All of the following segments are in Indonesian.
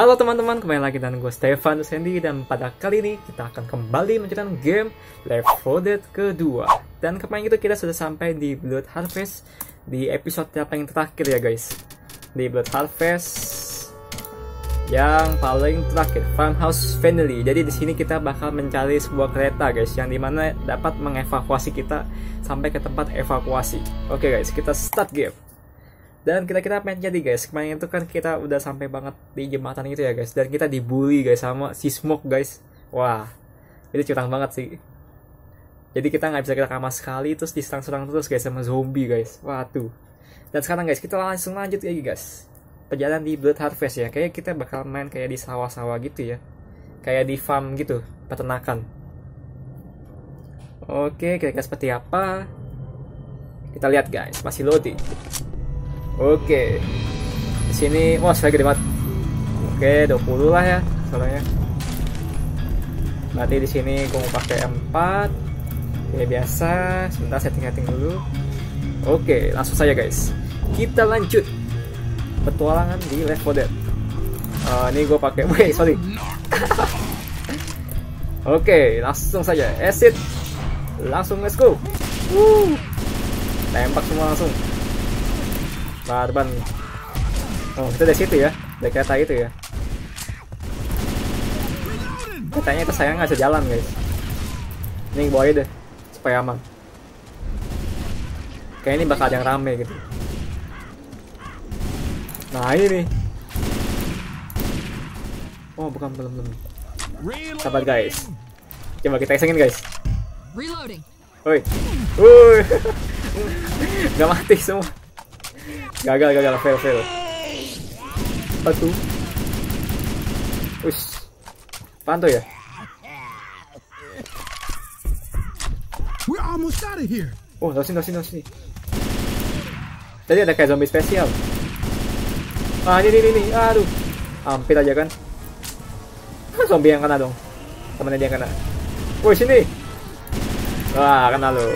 Halo teman-teman, kembali lagi dengan gue Stefan Sandy, dan pada kali ini kita akan kembali mencoba game Left 4 Dead kedua. Dan kemarin itu kita sudah sampai di Blood Harvest, di episode yang terakhir ya guys. Di Blood Harvest yang paling terakhir, Farmhouse Family. Jadi di sini kita bakal mencari sebuah kereta guys, yang dimana dapat mengevakuasi kita sampai ke tempat evakuasi. Oke guys, kita start game. Dan kira-kira apa yang jadi guys? Kemarin itu kan kita udah sampai banget di jembatan itu ya guys. Dan kita dibully guys sama si Smoke guys. Wah, itu curang banget sih. Jadi kita nggak bisa gerak sama sekali, terus diserang-serang terus guys sama zombie guys. Waduh. Dan sekarang guys kita langsung lanjut lagi guys. Perjalanan di Blood Harvest ya. Kayaknya kita bakal main kayak di sawah-sawah gitu ya. Kayak di farm gitu, peternakan. Oke, kira-kira seperti apa? Kita lihat guys, masih loading. Oke, di sini, wah saya gede banget. Oke, 20 lah ya, soalnya. Berarti di sini gue mau pakai M4, kayak biasa. Sebentar setting dulu. Oke, langsung saja guys. Kita lanjut petualangan di Left 4 Dead. Ini gue pakai, wait sorry. Oke, langsung saja. Exit, langsung let's go. Tembak semua langsung. Barban. Oh, kita dari situ ya. Dari kereta itu ya. Katanya itu saya nggak bisa jalan, guys. Ini bawa aja deh, supaya aman. Kayaknya ini bakal ada yang rame gitu. Nah, ini nih. Oh, bukan, belum. Sabar, guys. Coba kita isengin, guys. Woi. Nggak mati semua. Gagal, fail. Satu. Ush. Panto ya? Oh, dari sini. Tadi ada kayak zombie spesial. Ah, ini. Aduh. Hampir aja kan. Zombie yang kena dong. Temennya dia yang kena. Woi, sini. Wah, kena lo.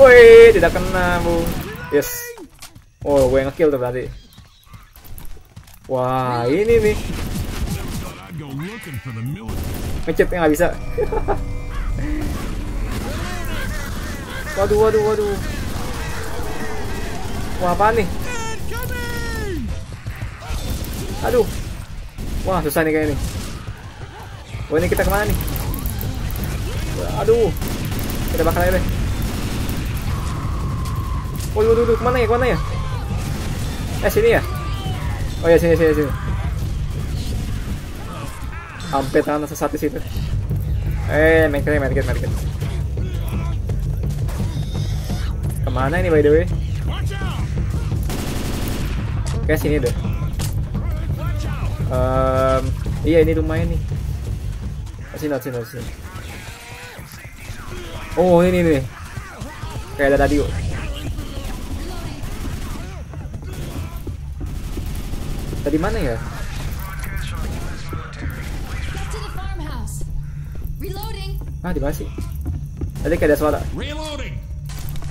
Woi, tidak kena bu. Yes. Oh, gue ngekill tuh berarti. Wah, ini nih. Ngecetnya nggak bisa. Waduh. Wah, apa nih? Aduh. Wah, susah nih kayaknya nih. Wah, ini kita kemana nih? Aduh. Kita bakal aja deh. Waduh, kemana ya? Sini ya? Oh ya, sini. Hampir tangan sesat di situ. Main kiri. Kemana ini by the way? Oke, sini deh. Iya, ini lumayan nih. Sini. Oh, ini nih. Kayak ada radio. Tadi mana ya? Ah, di mana sih? Tadi kayak ada suara.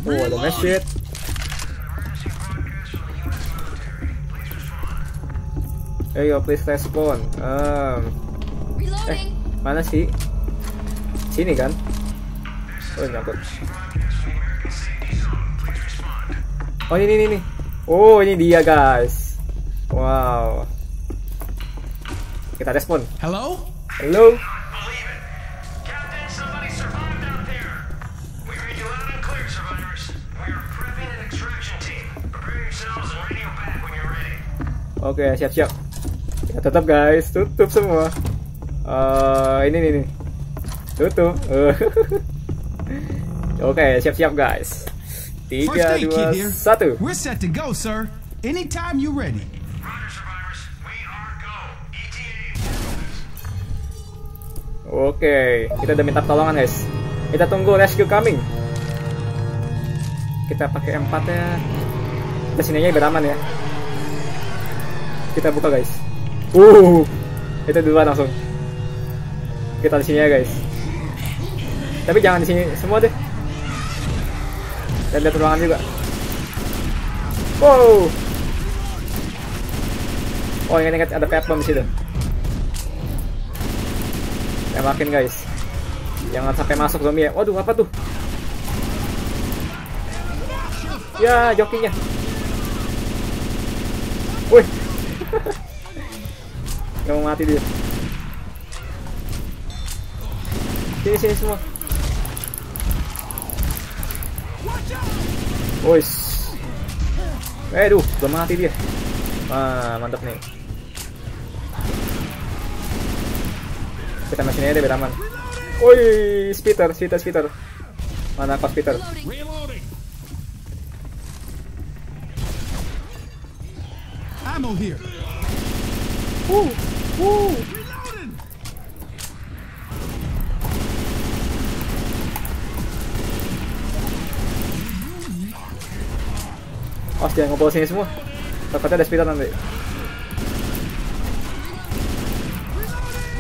Oh, ada mesin. Ayo, please respon. Mana sih? Sini kan? Oh, nyangkut. Oh, ini. Oh, ini dia guys. Wow. Kita respon. Hello. Oke, siap. Kita tetap guys, tutup semua. Ini. Tutup. Oke, siap guys. 3, 2, 1. We're set to go, sir. Anytime you ready. Oke, kita udah minta tolongan guys. Kita tunggu rescue coming. Kita pakai M4 ya. Kita sini aja beraman ya. Kita buka guys. Itu duluan langsung. Kita di sini ya guys. Tapi jangan di sini semua deh. Dan lihat ruangan juga. Wow. Oh, ingat-ingat ada pepper di situ. Tembakin guys. Jangan sampai masuk zombie ya. Waduh, apa tuh? Ya, jokinya. Wih. Gak mau mati dia. Sini, sini semua. Wih. Aduh, udah mati dia. Wah, mantap nih. Kita masih ada biar aman. Woi, Spitter. Mana pas Spitter? Ammo here. Awas jangan ngobrol sini semua. Takutnya ada Spitter nanti.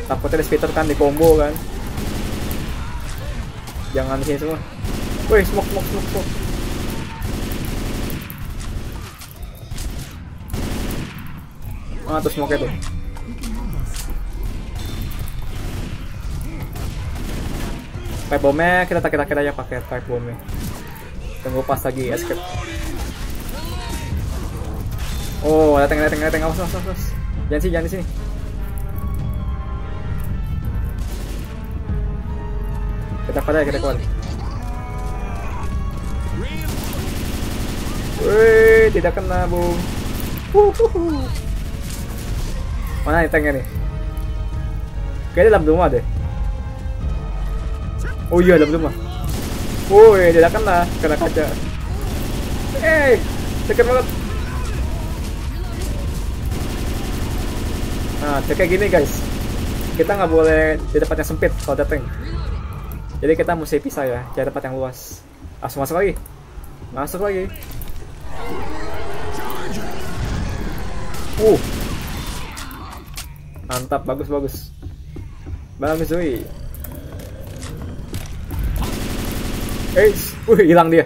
Takutnya ada Spitter kan di combo kan. Jangan di sini semua. Woi, smoke. Ah, tuh smoke itu. Pipe bomb-nya kita takit-takit aja pakai pipe bomb-nya. Tunggu pas lagi escape. Oh, ada tank. Awas. Jangan di sini. Kita keluar. Wih, tidak kena, Bung. Mana nih tanknya nih? Kayaknya dalam rumah deh. Oh iya, dalam rumah. Wih, tidak kena. Kena kaca. Dekat banget. Nah, kayak gini guys. Kita nggak boleh di tempat yang sempit kalau ada tank. Jadi kita mesti pisah ya, cari tempat yang luas. Langsung masuk lagi. Mantap, bagus Zoe. Hilang dia.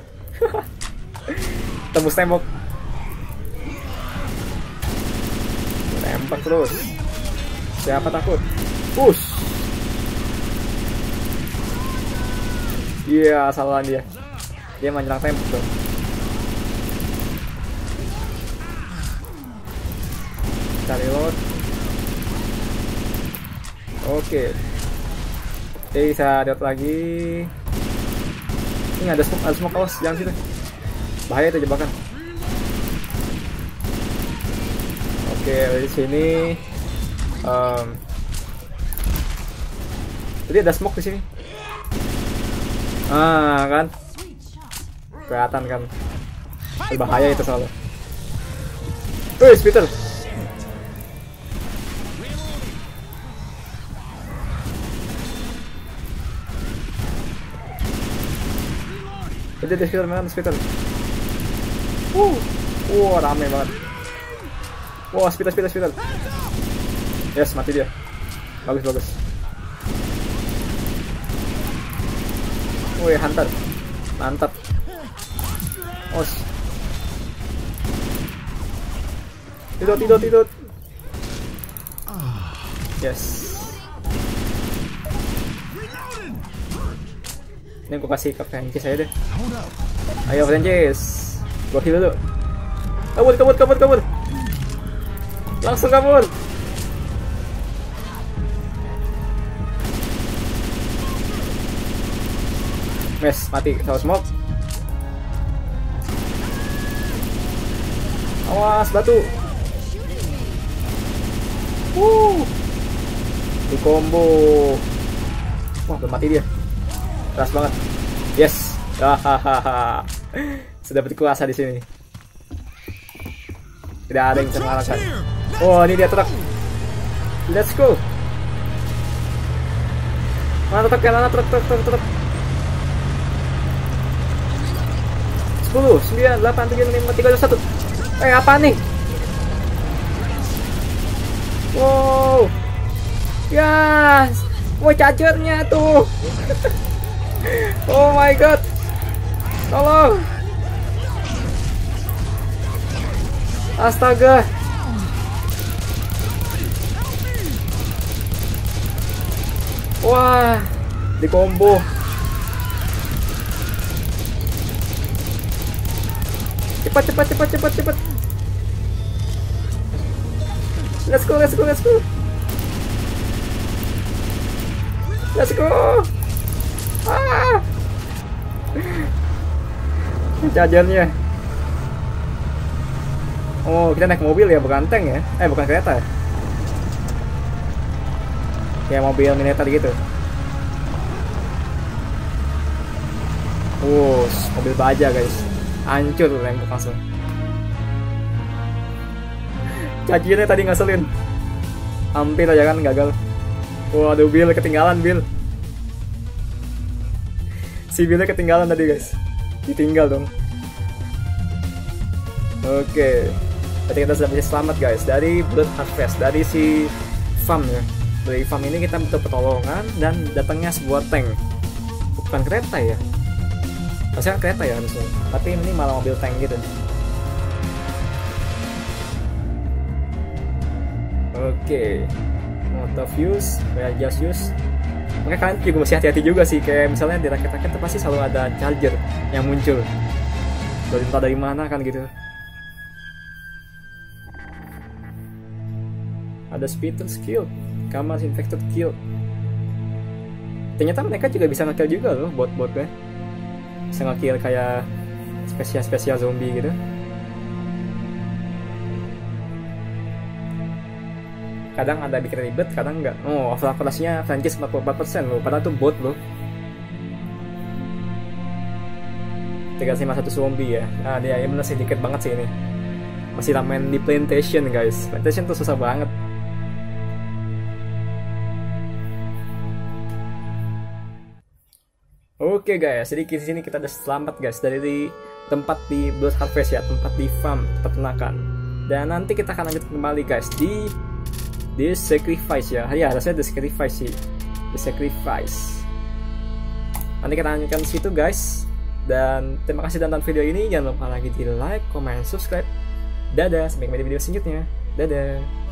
Tembus tembok. Tembak terus. Siapa takut? Push. Iya, salah dia. Dia menyerang tembok tuh. Cari load. Oke. Jadi bisa lihat lagi. Ini ada smoke awas, jangan situ. Bahaya itu jebakan. Oke, dari sini. Jadi ada smoke di sini. Ah kan, kelihatan kan, bahaya itu soalnya. Wih, Spitter. Jadi Spitter. Rame banget. Wah, Spitter. Yes, mati dia. Bagus. Woi, hunter. Mantap. Os. Tidot. Yes. Ini gue kasih ke Francis aja deh. Ayo Francis. Gue heal dulu. Kabur. Langsung kabur. Mes, mati, salah smoke. Awas, batu. Di combo. Wah, belum mati dia. Keras banget. Yes. Hahaha. Sudah berkuasa di sini. Tidak ada yang bisa mengalahkan. Oh, ini dia truk. Let's go. Mana truk. 10, 9, 8, 7, 6, 5, 3, 2, 1. Apa nih? Wow. Ya. Wah, chargernya tuh. Oh my god. Tolong. Astaga. Wah, di combo. Cepat, cepat, cepat, cepat, cepat. Let's go, let's go, let's go. Let's go. Ah. Jajannya. Oh, kita naik mobil ya, bukan tank ya? Eh, bukan kereta ya? Kayak mobil militer gitu. Mobil baja guys. Hancur rembuk langsung. Cacingnya tadi ngeselin. Hampir aja kan gagal. Waduh, Bill ketinggalan, Bill. Si Billnya ketinggalan tadi guys. Ditinggal dong. Oke. Berarti kita sudah bisa selamat guys dari Blood Harvest, dari si farm ya. Dari farm ini kita butuh pertolongan dan datangnya sebuah tank. Bukan kereta ya? Harusnya kereta ya harusnya. Tapi ini malah mobil tank gitu. Oke. Motor fuse, just fuse. Makanya kalian juga mesti hati-hati juga sih. Kayak misalnya di raket-raket pasti selalu ada charger yang muncul. Dari mana kan gitu. Ada Spitter skill. Kamar infected kill. Ternyata mereka juga bisa nge-kill juga loh, bot-botnya. Bisa nge-kill kayak spesies-spesies zombie gitu. Kadang ada bikin ribet, kadang enggak. Oh, overall kelasnya Francis 44% loh, padahal tuh bot loh. 351 zombie ya. Nah, dia ya bener sih, dikit banget sih ini. Masih main di plantation guys. Plantation tuh susah banget. Oke guys, jadi di sini kita udah selamat guys dari tempat di Blood Harvest ya, tempat di farm peternakan. Dan nanti kita akan lanjut kembali guys di The Sacrifice ya. Ya, harusnya The Sacrifice sih. The Sacrifice. Nanti kita lanjutkan situ guys. Dan terima kasih tonton video ini. Jangan lupa lagi di like, comment, subscribe. Dadah, sampai jumpa di video selanjutnya. Dadah.